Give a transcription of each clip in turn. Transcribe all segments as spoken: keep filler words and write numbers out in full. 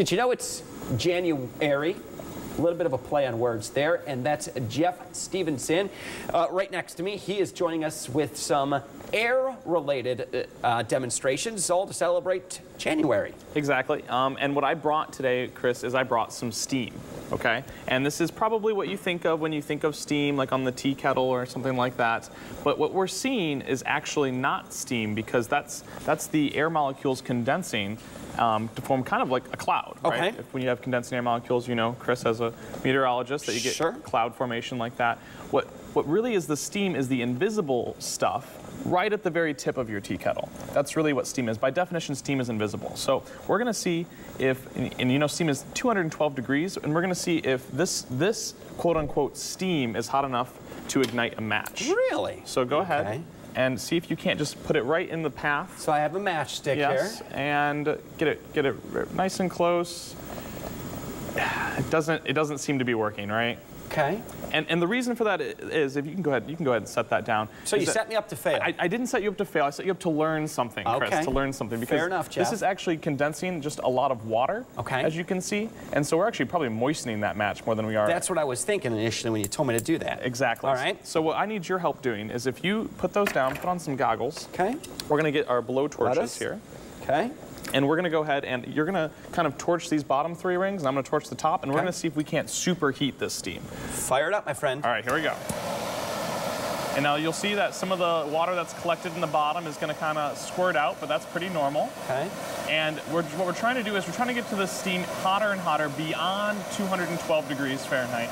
Did you know it's January? A little bit of a play on words there, and that's Jeff Stevenson uh, right next to me. He is joining us with some air-related uh, demonstrations, all to celebrate January. Exactly, um, and what I brought today, Chris, is I brought some steam, okay? And this is probably what you think of when you think of steam, like on the tea kettle or something like that. But what we're seeing is actually not steam, because that's, that's the air molecules condensing Um, to form kind of like a cloud, okay. Right? If, when you have condensing air molecules, you know, Chris, as a meteorologist, that you get sure. cloud formation like that. What, what really is the steam is the invisible stuff right at the very tip of your tea kettle. That's really what steam is. By definition, steam is invisible. So we're going to see if, and, and you know, steam is two hundred twelve degrees, and we're going to see if this, this quote-unquote steam is hot enough to ignite a match. Really? So go okay. ahead. And see if you can't just put it right in the path. So I have a matchstick yes, here. Yes, and get it, get it nice and close. It doesn't, it doesn't seem to be working, right? Okay. And, and the reason for that is, if you can go ahead, you can go ahead and set that down. So you set me up to fail. I, I didn't set you up to fail. I set you up to learn something, okay. Chris, to learn something. Because fair enough, Jeff. This is actually condensing just a lot of water, okay. as you can see. And so we're actually probably moistening that match more than we are. That's what I was thinking initially when you told me to do that. Exactly. All right. So what I need your help doing is, if you put those down, put on some goggles. Okay. We're going to get our blow torches here. Okay. And we're going to go ahead and you're going to kind of torch these bottom three rings, and I'm going to torch the top, and okay. we're going to see if we can't superheat this steam. Fire it up, my friend. All right, here we go. And now you'll see that some of the water that's collected in the bottom is going to kind of squirt out, but that's pretty normal. Okay. And we're, what we're trying to do is we're trying to get to this steam hotter and hotter beyond two hundred twelve degrees Fahrenheit,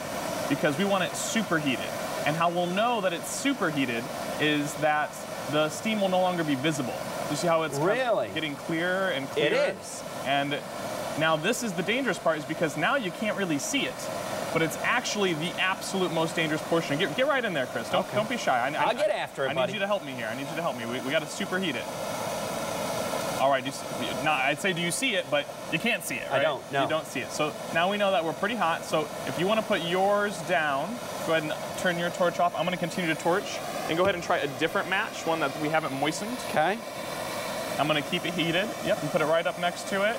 because we want it superheated. And how we'll know that it's superheated is that the steam will no longer be visible. You see how it's really? Kind of getting clearer and clearer? It is. And now this is the dangerous part, is because now you can't really see it. But it's actually the absolute most dangerous portion. Get, get right in there, Chris. Don't, okay. don't be shy. I, I'll I, get after it, I, buddy. I need you to help me here. I need you to help me. We, we got to superheat it. All right. Do you, no, I'd say do you see it, but you can't see it, right? I don't, no. You don't see it. So now we know that we're pretty hot. So if you want to put yours down, go ahead and turn your torch off. I'm going to continue to torch. And go ahead and try a different match, one that we haven't moistened. Okay. I'm going to keep it heated. Yep, and put it right up next to it.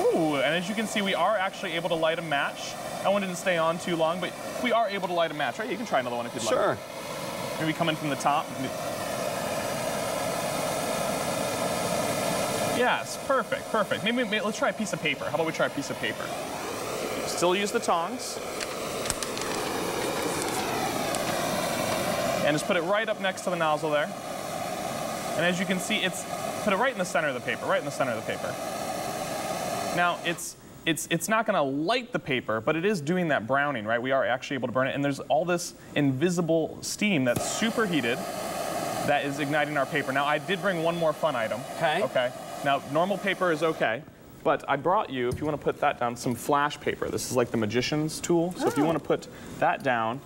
Ooh, and as you can see, we are actually able to light a match. That one didn't stay on too long, but we are able to light a match, right? You can try another one if you'd like. Sure. Maybe come in from the top. Yes, perfect, perfect. Maybe, maybe let's try a piece of paper. How about we try a piece of paper? Still use the tongs. And just put it right up next to the nozzle there. And as you can see, it's put it right in the center of the paper, right in the center of the paper. Now, it's, it's, it's not going to light the paper, but it is doing that browning, right? We are actually able to burn it. And there's all this invisible steam that's superheated that is igniting our paper. Now, I did bring one more fun item. Okay. Okay. Now, normal paper is okay. But I brought you, if you want to put that down, some flash paper. This is like the magician's tool. So oh. if you want to put that down,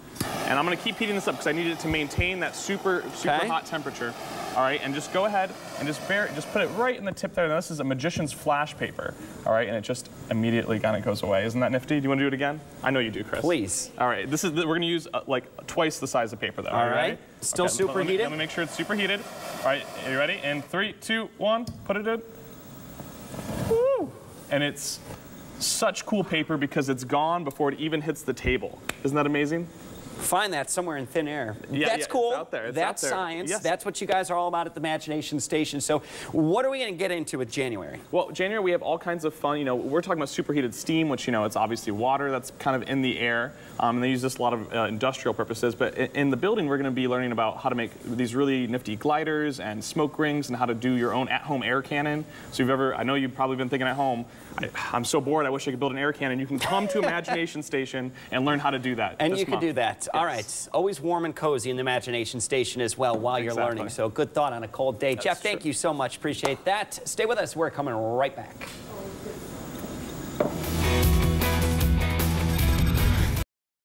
and I'm going to keep heating this up because I need it to maintain that super, super okay. hot temperature. All right, and just go ahead and just bear, just put it right in the tip there. Now, this is a magician's flash paper, all right, and it just immediately kind of goes away. Isn't that nifty? Do you want to do it again? I know you do, Chris. Please. All right, this is the, we're going to use uh, like twice the size of paper, though. All, all right. right, still okay, superheated. Let, let me make sure it's superheated. All right, are you ready? In three, two, one, put it in. Woo! And it's such cool paper because it's gone before it even hits the table. Isn't that amazing? Find that somewhere in thin air. Yeah, that's yeah, cool. It's out there. It's that's out there. Science. Yes. That's what you guys are all about at the Imagination Station. So what are we going to get into with January? Well, January, we have all kinds of fun. You know, we're talking about superheated steam, which, you know, it's obviously water that's kind of in the air. Um, and they use this a lot of uh, industrial purposes. But in, in the building, we're going to be learning about how to make these really nifty gliders and smoke rings and how to do your own at-home air cannon. So you've ever, I know you've probably been thinking at home, I, I'm so bored, I wish I could build an air cannon. You can come to Imagination Station and learn how to do that. And you can month. do that. Yes. All right. Always warm and cozy in the Imagination Station as well while you're exactly. learning. So good thought on a cold day. That's Jeff, true. Thank you so much. Appreciate that. Stay with us. We're coming right back.